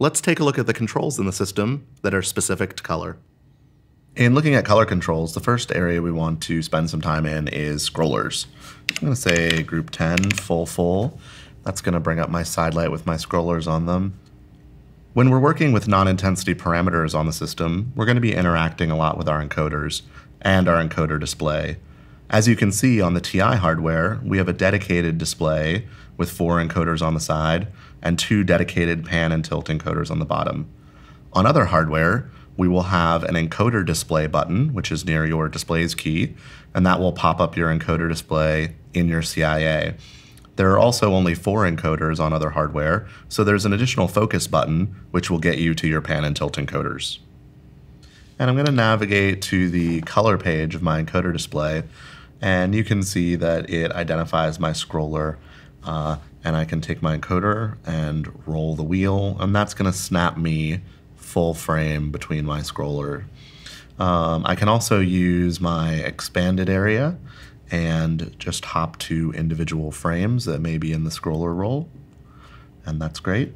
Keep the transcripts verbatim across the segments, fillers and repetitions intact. let's take a look at the controls in the system that are specific to color. In looking at color controls, the first area we want to spend some time in is scrollers. I'm going to say group ten, full, full. That's going to bring up my side light with my scrollers on them. When we're working with non-intensity parameters on the system, we're going to be interacting a lot with our encoders and our encoder display. As you can see on the T I hardware, we have a dedicated display with four encoders on the side and two dedicated pan and tilt encoders on the bottom. On other hardware, we will have an encoder display button, which is near your displays key, and that will pop up your encoder display in your C I A. There are also only four encoders on other hardware, so there's an additional focus button, which will get you to your pan and tilt encoders. And I'm going to navigate to the color page of my encoder display, and you can see that it identifies my scroller, uh, and I can take my encoder and roll the wheel, and that's going to snap me full frame between my scroller. Um, I can also use my expanded area and just hop to individual frames that may be in the scroller roll, and that's great.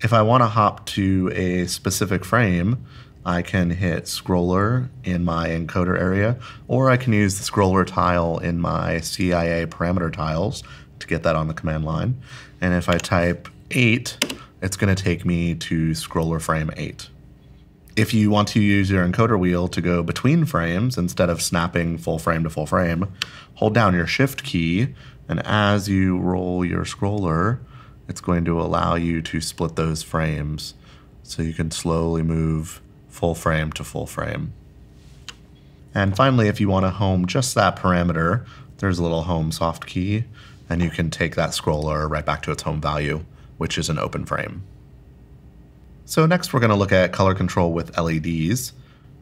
If I want to hop to a specific frame, I can hit scroller in my encoder area, or I can use the scroller tile in my C I A parameter tiles to get that on the command line. And if I type eight, it's going to take me to scroller frame eight. If you want to use your encoder wheel to go between frames instead of snapping full frame to full frame, hold down your shift key, and as you roll your scroller, it's going to allow you to split those frames so you can slowly move full frame to full frame. And finally, if you want to home just that parameter, there's a little home soft key, and you can take that scroller right back to its home value, which is an open frame. So next we're going to look at color control with L E Ds.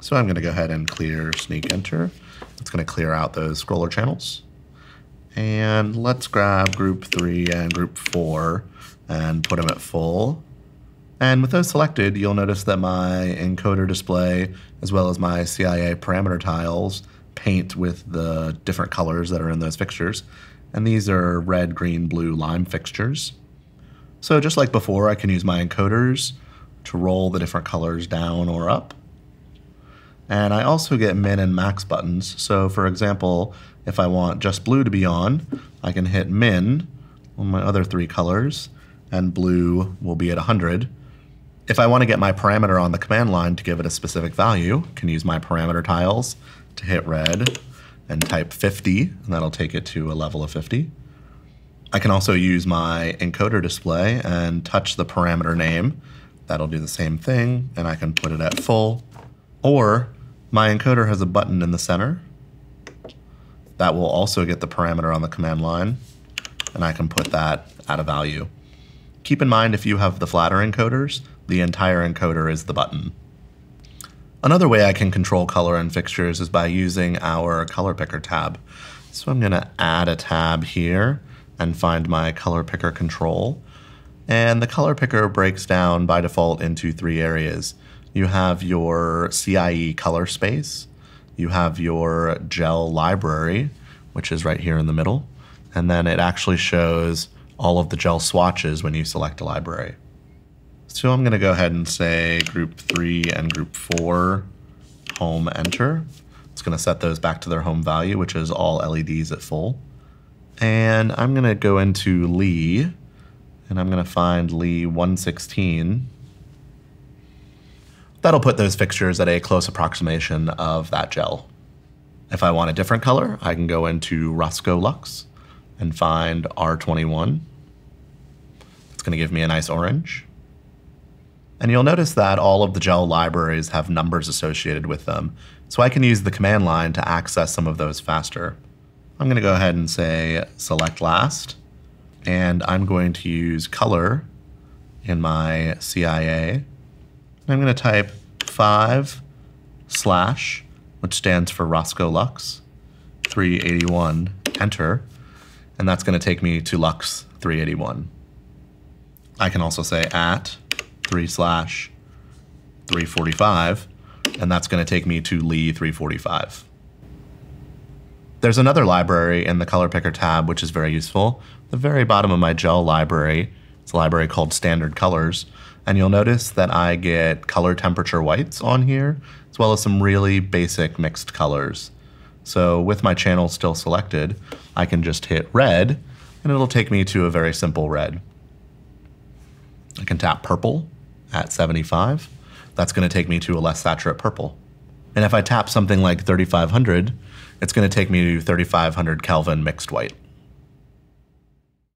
So I'm going to go ahead and clear sneak enter. It's going to clear out those scroller channels. And let's grab group three and group four and put them at full. And with those selected, you'll notice that my encoder display as well as my C I A parameter tiles paint with the different colors that are in those fixtures. And these are red, green, blue, lime fixtures. So just like before, I can use my encoders to roll the different colors down or up. And I also get min and max buttons. So for example, if I want just blue to be on, I can hit min on my other three colors, and blue will be at one hundred. If I want to get my parameter on the command line to give it a specific value, I can use my parameter tiles to hit red and type fifty, and that'll take it to a level of fifty. I can also use my encoder display and touch the parameter name. That'll do the same thing, and I can put it at full. Or my encoder has a button in the center. That will also get the parameter on the command line, and I can put that at a value. Keep in mind, if you have the flatter encoders, the entire encoder is the button. Another way I can control color and fixtures is by using our color picker tab. So I'm going to add a tab here and find my color picker control. And the color picker breaks down by default into three areas. You have your C I E color space, you have your gel library, which is right here in the middle, and then it actually shows all of the gel swatches when you select a library. So I'm gonna go ahead and say group three and group four, home enter. It's gonna set those back to their home value, which is all L E Ds at full. And I'm going to go into Lee, and I'm going to find Lee one sixteen. That'll put those fixtures at a close approximation of that gel. If I want a different color, I can go into Rosco Lux and find R twenty-one. It's going to give me a nice orange. And you'll notice that all of the gel libraries have numbers associated with them, so I can use the command line to access some of those faster. I'm going to go ahead and say select last, and I'm going to use color in my C I A. And I'm going to type five slash, which stands for Rosco Lux, three eighty-one, enter, and that's going to take me to Lux three eighty-one. I can also say at three slash three forty-five, and that's going to take me to Lee three forty-five. There's another library in the color picker tab, which is very useful. The very bottom of my gel library, it's a library called standard colors, And you'll notice that I get color temperature whites on here, as well as some really basic mixed colors. So with my channel still selected, I can just hit red and it'll take me to a very simple red. I can tap purple at seventy-five. That's going to take me to a less saturate purple. And if I tap something like thirty-five hundred, it's going to take me to thirty-five hundred Kelvin mixed white.